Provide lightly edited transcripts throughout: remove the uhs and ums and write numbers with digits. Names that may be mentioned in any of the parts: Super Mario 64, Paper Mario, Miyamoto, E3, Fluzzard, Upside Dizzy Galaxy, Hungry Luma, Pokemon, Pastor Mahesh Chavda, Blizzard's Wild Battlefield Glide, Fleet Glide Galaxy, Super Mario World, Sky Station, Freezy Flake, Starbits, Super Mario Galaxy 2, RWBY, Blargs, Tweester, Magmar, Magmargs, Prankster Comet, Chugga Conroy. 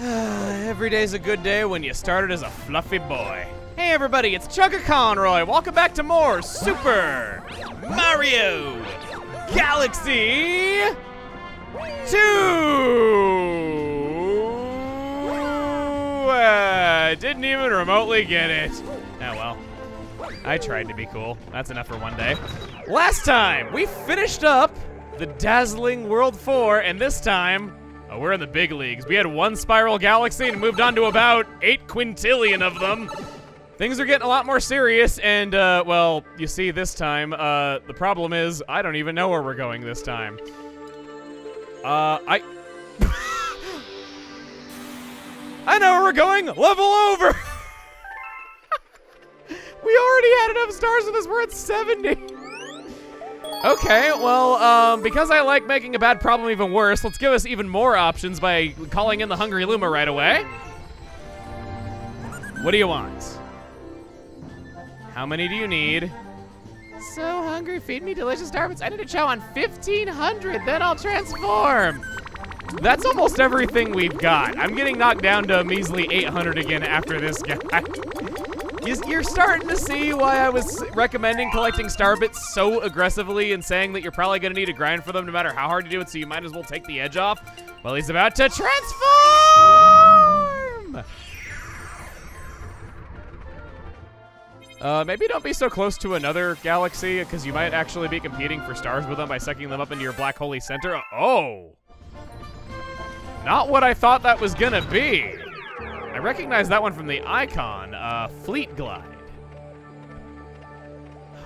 Every day's a good day when you started as a fluffy boy. Hey everybody, it's Chugga Conroy. Welcome back to more Super Mario Galaxy 2! I didn't even remotely get it. Oh well. I tried to be cool. That's enough for one day. Last time, we finished up the dazzling World 4, and this time, oh, we're in the big leagues. We had one spiral galaxy and moved on to about 8 quintillion of them. Things are getting a lot more serious, and, well, you see, this time, the problem is I don't even know where we're going this time. I know where we're going! Level over! We already had enough stars with us, we're at 70! Okay, well, because I like making a bad problem even worse, let's give us even more options by calling in the Hungry Luma right away. What do you want? How many do you need? So hungry, feed me delicious starbits. I need to chow on 1,500, then I'll transform. That's almost everything we've got. I'm getting knocked down to a measly 800 again after this guy. You're starting to see why I was recommending collecting starbits so aggressively and saying that you're probably gonna need to grind for them no matter how hard you do it, so you might as well take the edge off. Well, he's about to transform! Maybe don't be so close to another galaxy, because you might actually be competing for stars with them by sucking them up into your black hole center. Oh! Not what I thought that was gonna be. I recognize that one from the icon, Fleet Glide.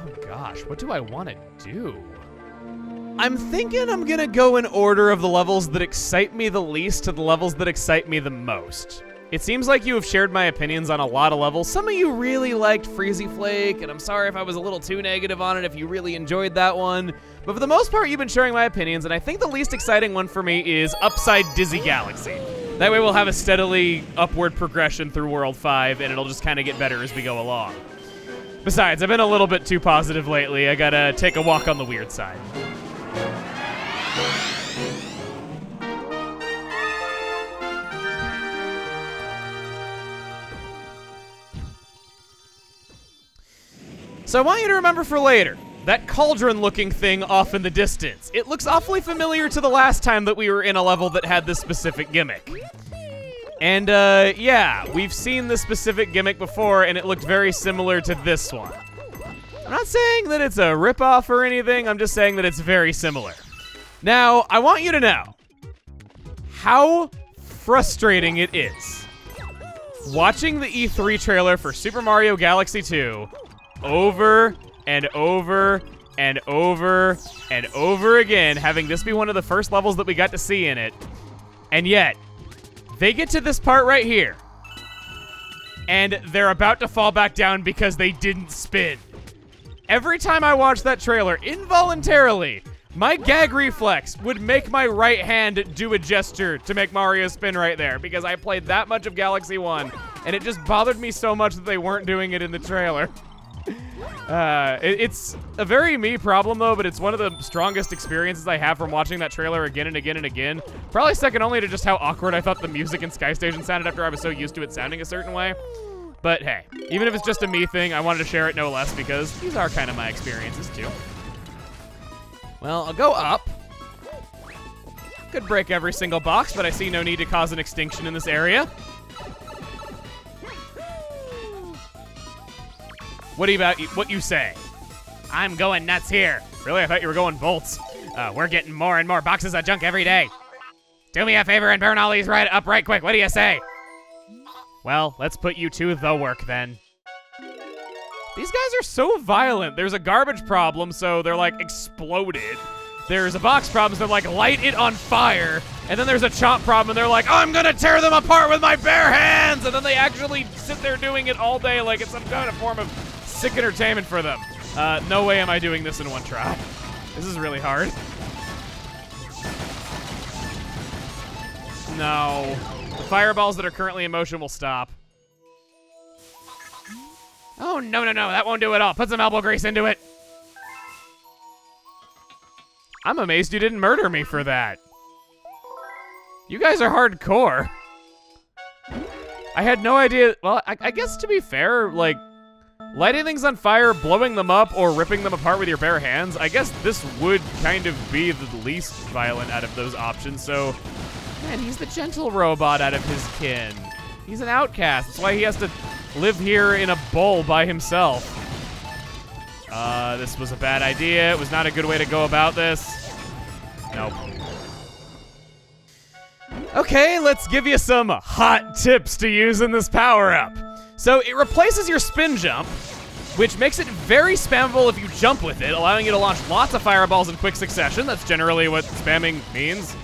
Oh gosh, what do I want to do? I'm thinking I'm gonna go in order of the levels that excite me the least to the levels that excite me the most. It seems like you have shared my opinions on a lot of levels. Some of you really liked Freezy Flake, and I'm sorry if I was a little too negative on it if you really enjoyed that one. But for the most part, you've been sharing my opinions, and I think the least exciting one for me is Upside Dizzy Galaxy. That way we'll have a steadily upward progression through World 5, and it'll just kind of get better as we go along. Besides, I've been a little bit too positive lately. I gotta take a walk on the weird side. So I want you to remember for later, that cauldron-looking thing off in the distance. It looks awfully familiar to the last time that we were in a level that had this specific gimmick. And, yeah, we've seen this specific gimmick before, and it looked very similar to this one. I'm not saying that it's a ripoff or anything, I'm just saying that it's very similar. Now, I want you to know how frustrating it is watching the E3 trailer for Super Mario Galaxy 2 over and over and over and over again, having this be one of the first levels that we got to see in it. And yet, they get to this part right here, and they're about to fall back down because they didn't spin. Every time I watch that trailer, involuntarily, my gag reflex would make my right hand do a gesture to make Mario spin right there, because I played that much of Galaxy 1, and it just bothered me so much that they weren't doing it in the trailer. It's a very me problem though, but it's one of the strongest experiences I have from watching that trailer again and again and again. Probably second only to just how awkward I thought the music in Sky Station sounded after I was so used to it sounding a certain way. But hey, even if it's just a me thing, I wanted to share it no less because these are kind of my experiences too. Well, I'll go up. Could break every single box, but I see no need to cause an extinction in this area. What you say? I'm going nuts here. Really, I thought you were going volts. We're getting more and more boxes of junk every day. Do me a favor and burn all these right up right quick. What do you say? Well, let's put you to the work then. These guys are so violent. There's a garbage problem, so they're like exploded. There's a box problem, so they're like light it on fire. And then there's a chomp problem, and they're like, I'm gonna tear them apart with my bare hands. And then they actually sit there doing it all day like it's some kind of form of sick entertainment for them. No way am I doing this in one try. This is really hard. No. The fireballs that are currently in motion will stop. Oh, no, no, no. That won't do it all. Put some elbow grease into it. I'm amazed you didn't murder me for that. You guys are hardcore. I had no idea. Well, I guess to be fair, like, lighting things on fire, blowing them up, or ripping them apart with your bare hands, I guess this would kind of be the least violent out of those options, so... Man, he's the gentle robot out of his kin. He's an outcast. That's why he has to live here in a bowl by himself. This was a bad idea. It was not a good way to go about this. Nope. Okay, let's give you some hot tips to use in this power-up. So it replaces your spin jump, which makes it very spammable if you jump with it, allowing you to launch lots of fireballs in quick succession. That's generally what spamming means,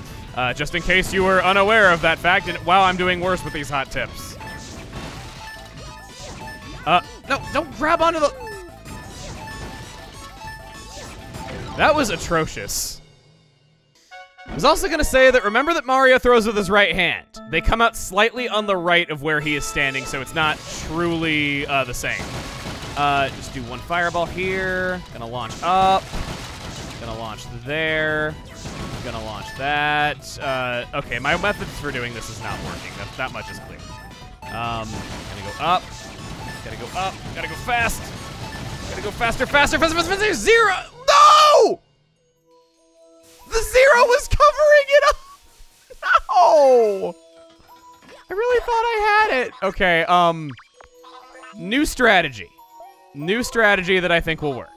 just in case you were unaware of that fact. And wow, I'm doing worse with these hot tips. No, don't grab onto the... That was atrocious. I was also gonna say that remember that Mario throws with his right hand. They come out slightly on the right of where he is standing, so it's not truly the same. Just do one fireball here. Gonna launch up. Gonna launch there. Gonna launch that. Okay, my methods for doing this is not working. That much is clear. Gonna go up. Gotta go up. Gotta go fast. Gotta go faster, faster, faster, faster, faster. Zero! No! The zero was covering it up! No! I really thought I had it. Okay, new strategy. New strategy that I think will work.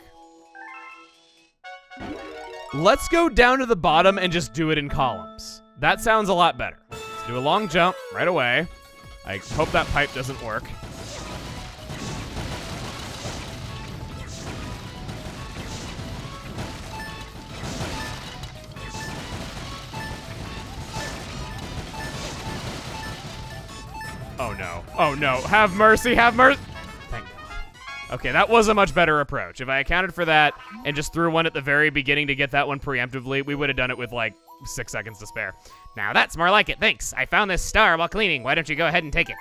Let's go down to the bottom and just do it in columns. That sounds a lot better. Let's do a long jump right away. I hope that pipe doesn't work. Oh no, oh no, have mercy, thank God. Okay, that was a much better approach. If I accounted for that and just threw one at the very beginning to get that one preemptively, we would have done it with like 6 seconds to spare. Now that's more like it, thanks. I found this star while cleaning. Why don't you go ahead and take it?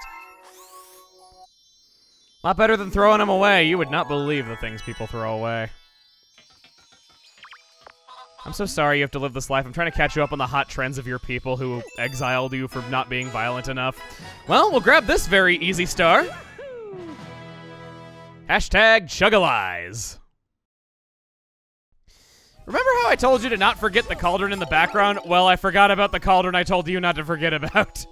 A lot better than throwing them away. You would not believe the things people throw away. I'm so sorry you have to live this life. I'm trying to catch you up on the hot trends of your people who exiled you for not being violent enough. Well, we'll grab this very easy star. Hashtag Chuggalies. Remember how I told you to not forget the cauldron in the background? Well, I forgot about the cauldron I told you not to forget about.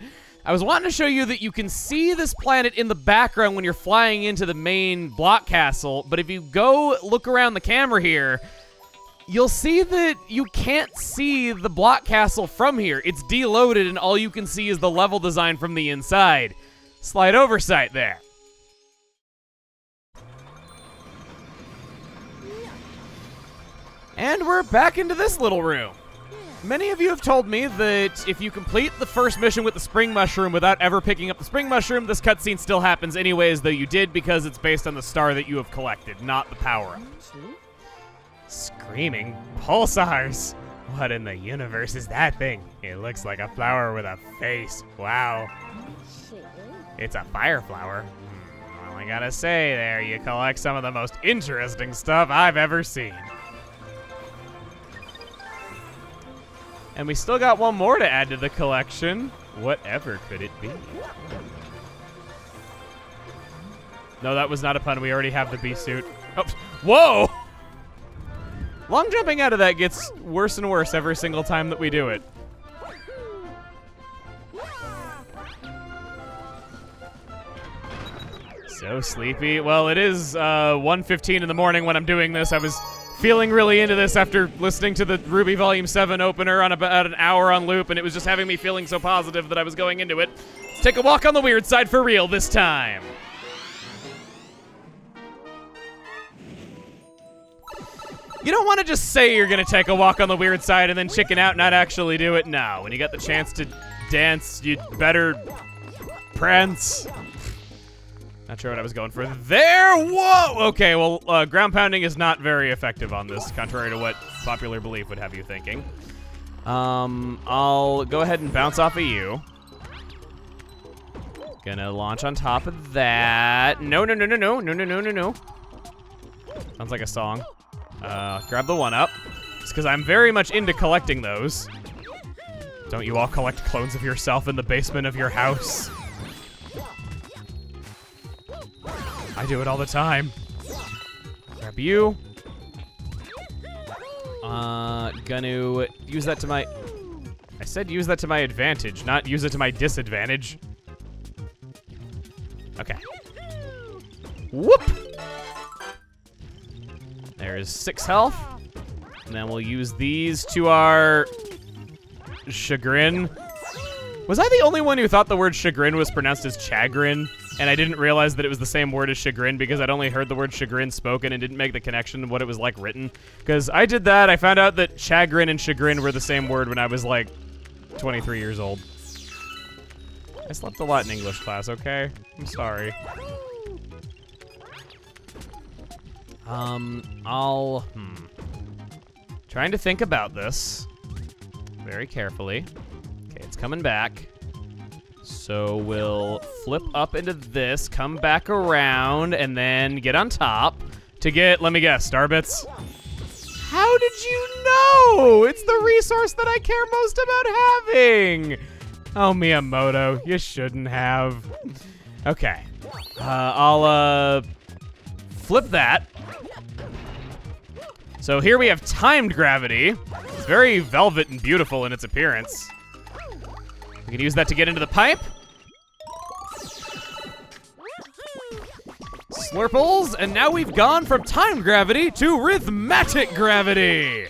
I was wanting to show you that you can see this planet in the background when you're flying into the main block castle, but if you go look around the camera here, you'll see that you can't see the block castle from here. It's deloaded and all you can see is the level design from the inside. Slight oversight there. And we're back into this little room. Many of you have told me that if you complete the first mission with the spring mushroom without ever picking up the spring mushroom, this cutscene still happens anyways, though you did because it's based on the star that you have collected, not the power-up. Screaming pulsars. What in the universe is that thing? It looks like a flower with a face. Wow. It's a fire flower. Well, I gotta say there, you collect some of the most interesting stuff I've ever seen. And we still got one more to add to the collection. Whatever could it be? No, that was not a pun. We already have the bee suit. Oh, whoa! Long jumping out of that gets worse and worse every single time that we do it. So sleepy. Well, it is 1:15 in the morning when I'm doing this. I was feeling really into this after listening to the RWBY Volume 7 opener on about an hour on loop, and it was just having me feeling so positive that I was going into it. Let's take a walk on the weird side for real this time. You don't want to just say you're going to take a walk on the weird side and then chicken out and not actually do it. No, when you got the chance to dance, you'd better prance. Not sure what I was going for there. Whoa! Okay, well, ground pounding is not very effective on this, contrary to what popular belief would have you thinking. I'll go ahead and bounce off of you. Gonna launch on top of that. No, no, no, no, no, no, no, no, no, no. Sounds like a song. Grab the one up. It's because I'm very much into collecting those. Don't you all collect clones of yourself in the basement of your house? I do it all the time. Grab you. Gonna use that to my... I said use that to my advantage, not use it to my disadvantage. Okay. Whoop! There's 6 health. And then we'll use these to our chagrin. Was I the only one who thought the word chagrin was pronounced as chagrin? And I didn't realize that it was the same word as chagrin because I'd only heard the word chagrin spoken and didn't make the connection of what it was like written. Because I did that, I found out that chagrin and chagrin were the same word when I was like 23 years old. I slept a lot in English class, okay? I'm sorry. Trying to think about this very carefully. Okay, it's coming back. So we'll flip up into this, come back around, and then get on top to get, let me guess, Starbits. How did you know? It's the resource that I care most about having. Oh, Miyamoto, you shouldn't have. Okay, I'll flip that. So here we have timed gravity. It's very velvet and beautiful in its appearance. We can use that to get into the pipe. Slurples, and now we've gone from timed gravity to rhythmatic gravity.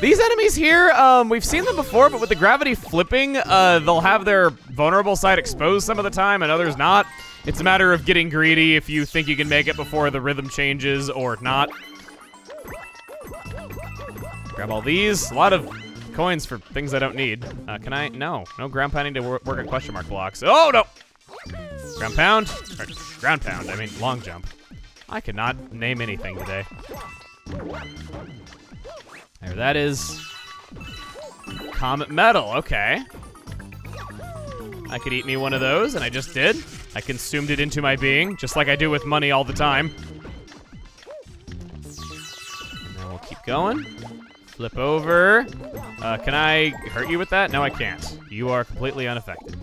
These enemies here, we've seen them before, but with the gravity flipping, they'll have their vulnerable side exposed some of the time and others not. It's a matter of getting greedy if you think you can make it before the rhythm changes or not. Grab all these, a lot of coins for things I don't need. Can I, no ground pounding to work at question mark blocks. Oh no! Ground pound, or ground pound, I mean long jump. I could not name anything today. There, that is Comet Metal, okay. I could eat me one of those, and I just did. I consumed it into my being, just like I do with money all the time. Now we'll keep going. Flip over. Can I hurt you with that? No, I can't. You are completely unaffected.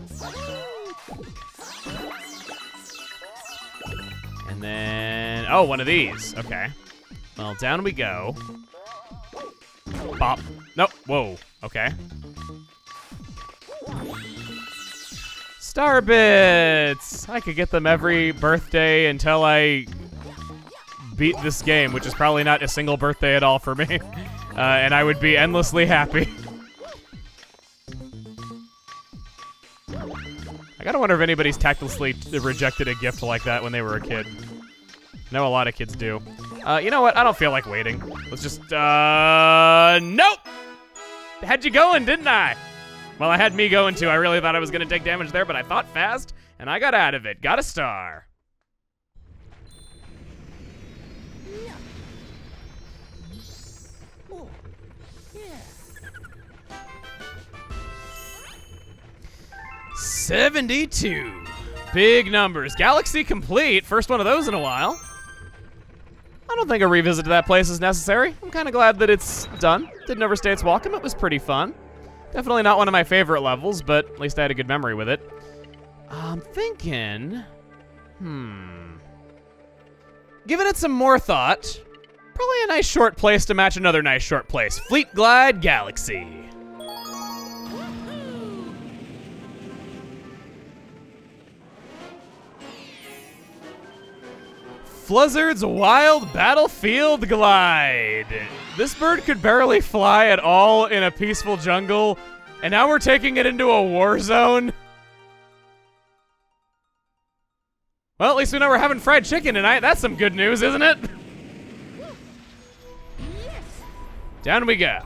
And then, oh, one of these, okay. Well, down we go. Bop. Nope. Whoa. Okay. Starbits! I could get them every birthday until I beat this game, which is probably not a single birthday at all for me. And I would be endlessly happy. I gotta wonder if anybody's tactlessly rejected a gift like that when they were a kid. I know a lot of kids do. You know what? I don't feel like waiting. Let's just, nope! Had you going, didn't I? Well, I had me going too. I really thought I was gonna take damage there, but I thought fast, and I got out of it. Got a star. Yeah. 72. Big numbers. Galaxy complete. First one of those in a while. I don't think a revisit to that place is necessary. I'm kind of glad that it's done. Didn't overstay its welcome. It was pretty fun. Definitely not one of my favorite levels, but at least I had a good memory with it. I'm thinking, giving it some more thought, probably a nice short place to match another nice short place, Fleet Glide Galaxy. Blizzard's Wild Battlefield Glide. This bird could barely fly at all in a peaceful jungle, and now we're taking it into a war zone. Well, at least we know we're having fried chicken tonight. That's some good news, isn't it? Yes. Down we go.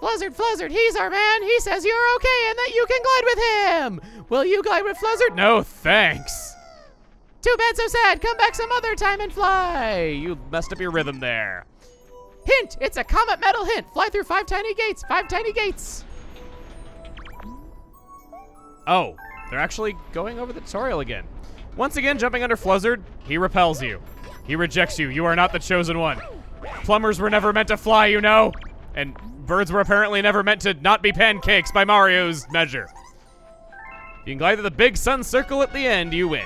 Fluzzard, he's our man. He says you're okay and that you can glide with him. Will you glide with Fluzzard? No, thanks. Too bad, so sad. Come back some other time and fly. You messed up your rhythm there. Hint, it's a Comet Metal hint. Fly through 5 tiny gates, 5 tiny gates. Oh, they're actually going over the tutorial again. Once again, jumping under Fluzzard, he repels you. He rejects you. You are not the chosen one. Plumbers were never meant to fly, you know. And birds were apparently never meant to not be pancakes by Mario's measure. If you can glide to the big sun circle at the end, you win.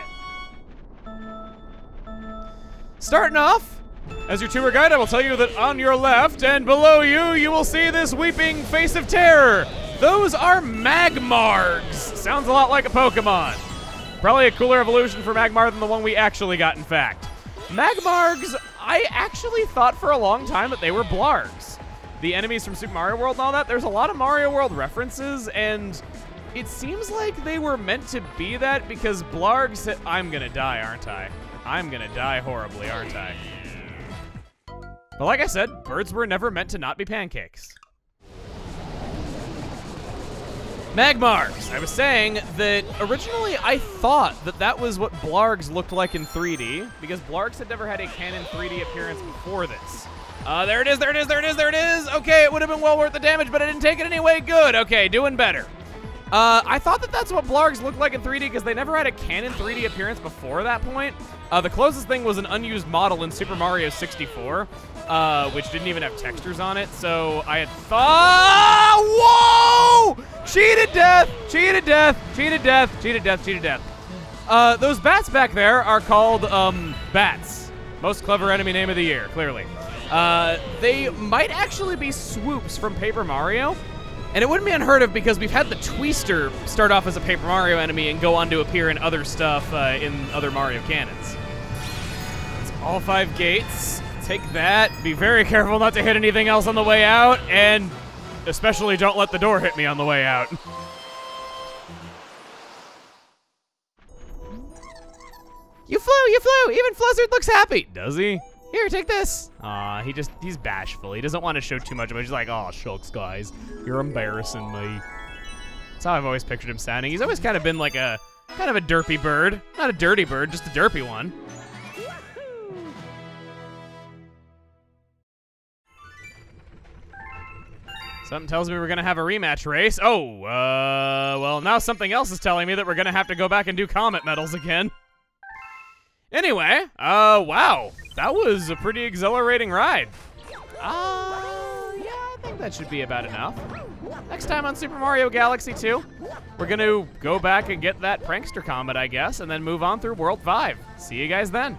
Starting off, as your tour guide, I will tell you that on your left and below you, you will see this weeping face of terror. Those are Magmargs. Sounds a lot like a Pokemon. Probably a cooler evolution for Magmar than the one we actually got, in fact. Magmargs, I actually thought for a long time that they were Blargs. The enemies from Super Mario World and all that, there's a lot of Mario World references, and it seems like they were meant to be that because Blargs... I'm gonna die, aren't I? I'm gonna die horribly, aren't I? But like I said, birds were never meant to not be pancakes. Magmargs. I was saying that originally I thought that that was what Blargs looked like in 3D, because Blargs had never had a canon 3D appearance before this. There it is, there it is, there it is, there it is! Okay, it would have been well worth the damage, but I didn't take it anyway. Good, okay, doing better. I thought that that's what Blargs looked like in 3D because they never had a canon 3D appearance before that point. The closest thing was an unused model in Super Mario 64, which didn't even have textures on it, so I had thought... Whoa! Cheated death! Cheated death! Cheated death! Cheated death! Cheated death! Those bats back there are called, bats. Most clever enemy name of the year, clearly. They might actually be swoops from Paper Mario, and it wouldn't be unheard of because we've had the Tweester start off as a Paper Mario enemy and go on to appear in other stuff, in other Mario canons. It's all five gates. Take that. Be very careful not to hit anything else on the way out, and... especially don't let the door hit me on the way out. You flew, you flew! Even Fluzzard looks happy! Does he? Here, take this! Aw, he's bashful. He doesn't want to show too much, but he's like, aw, shucks, guys. You're embarrassing me. That's how I've always pictured him sounding. He's always kind of been like a, kind of a derpy bird. Not a dirty bird, just a derpy one. Something tells me we're gonna have a rematch race. Oh, well, now something else is telling me that we're gonna have to go back and do Comet medals again. Anyway, wow, that was a pretty exhilarating ride. Yeah, I think that should be about enough. Next time on Super Mario Galaxy 2, we're gonna go back and get that Prankster Comet, I guess, and then move on through World 5. See you guys then.